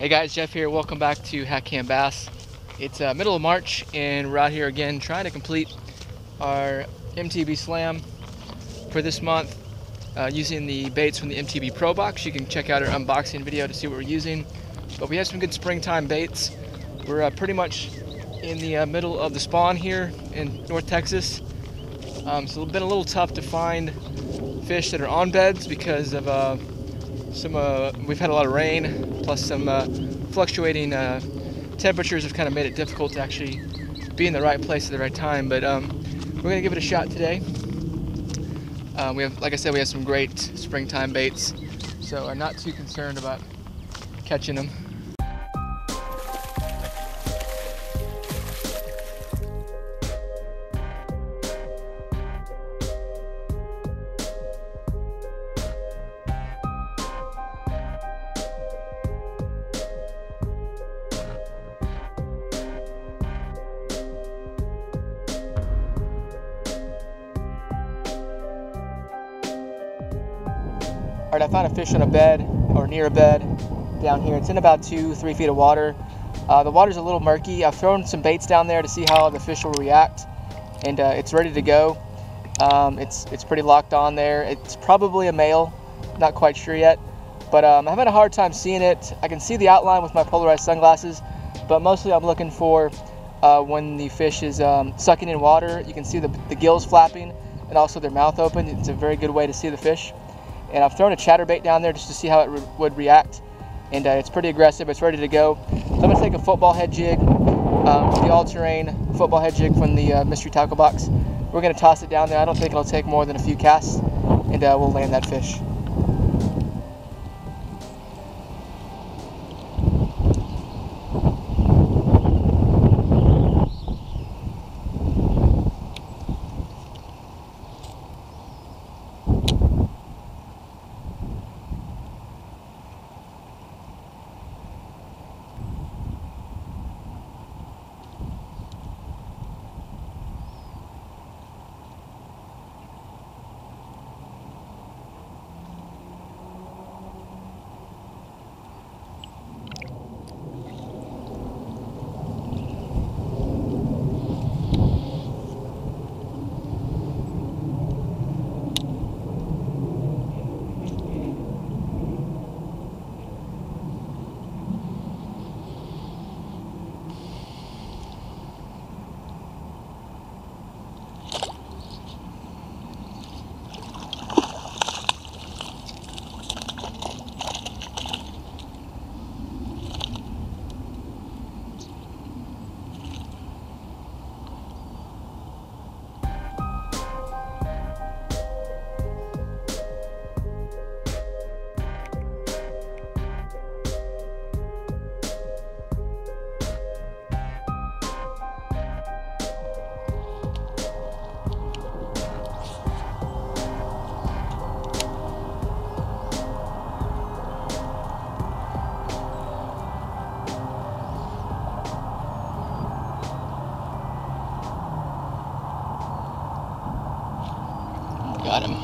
Hey guys, Jeff here. Welcome back to Hack Cam Bass. It's middle of March and we're out here again trying to complete our MTB Slam for this month using the baits from the MTB Pro Box. You can check out our unboxing video to see what we're using. But we have some good springtime baits. We're pretty much in the middle of the spawn here in North Texas. So it's been a little tough to find fish that are on beds because of we've had a lot of rain, plus some fluctuating temperatures have kind of made it difficult to actually be in the right place at the right time, but we're going to give it a shot today. Like I said, we have some great springtime baits, so I'm not too concerned about catching them. All right, I found a fish on a bed or near a bed down here. It's in about 2-3 feet of water. The water's a little murky. I've thrown some baits down there to see how the fish will react, and it's ready to go. It's pretty locked on there. It's probably a male, not quite sure yet, but I'm having a hard time seeing it. I can see the outline with my polarized sunglasses, but mostly I'm looking for when the fish is sucking in water. You can see the gills flapping and also their mouth open. It's a very good way to see the fish. And I've thrown a chatterbait down there just to see how it would react. And it's pretty aggressive, it's ready to go. So I'm gonna take a football head jig, the all-terrain football head jig from the Mystery Tackle Box. We're gonna toss it down there. I don't think it'll take more than a few casts, and we'll land that fish. Got him.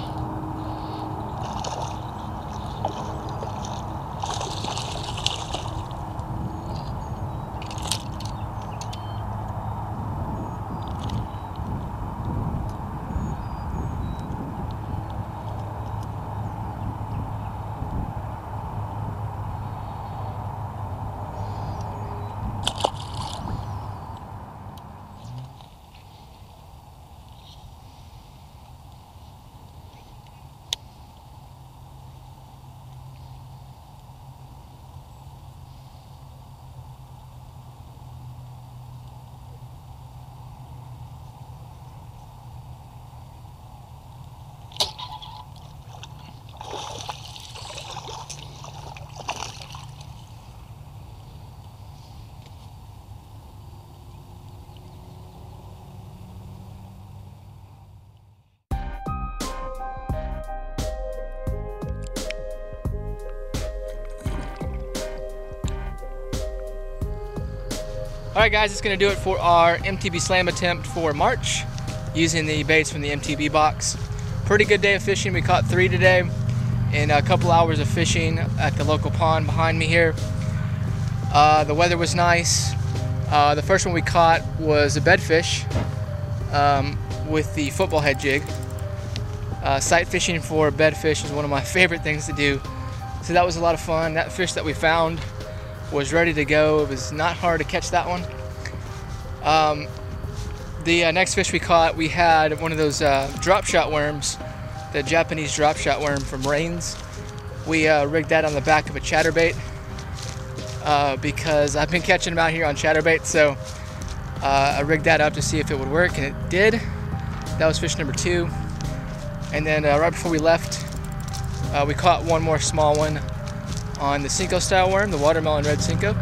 All right, guys, that's going to do it for our MTB Slam attempt for March using the baits from the MTB box. Pretty good day of fishing. We caught 3 today in a couple hours of fishing at the local pond behind me here. The weather was nice. The first one we caught was a bedfish with the football head jig. Sight fishing for bedfish is one of my favorite things to do, so that was a lot of fun. That fish that we found was ready to go. It was not hard to catch that one. The next fish we caught, we had one of those drop shot worms, the Japanese drop shot worm from Rains. We rigged that on the back of a chatterbait because I've been catching them out here on chatterbait, so I rigged that up to see if it would work, and it did. That was fish number 2. And then right before we left, we caught one more small one on the Cinco Style Worm, the Watermelon Red Cinco.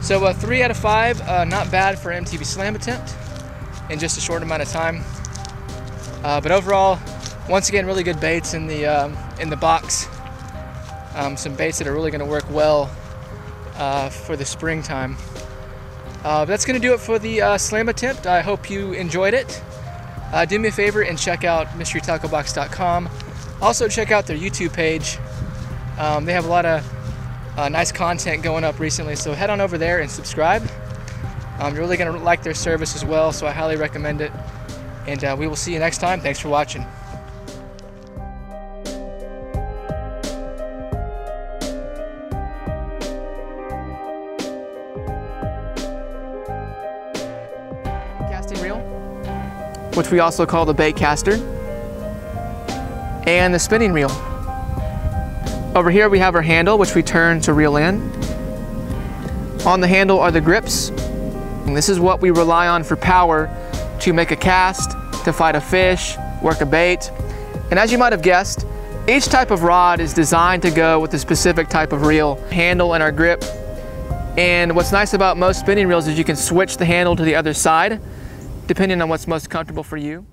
So 3 out of 5, not bad for an MTB slam attempt in just a short amount of time. But overall, once again, really good baits in the box. Some baits that are really going to work well for the springtime. That's going to do it for the slam attempt. I hope you enjoyed it. Do me a favor and check out mysterytacklebox.com. Also check out their YouTube page. They have a lot of nice content going up recently, so head on over there and subscribe. You're really going to like their service as well, so I highly recommend it. And we will see you next time. Thanks for watching. Reel, which we also call the bait caster, and the spinning reel. Over here we have our handle, which we turn to reel in. On the handle are the grips, and this is what we rely on for power to make a cast, to fight a fish, work a bait. And as you might have guessed, each type of rod is designed to go with a specific type of reel, handle and our grip. And what's nice about most spinning reels is you can switch the handle to the other side, depending on what's most comfortable for you.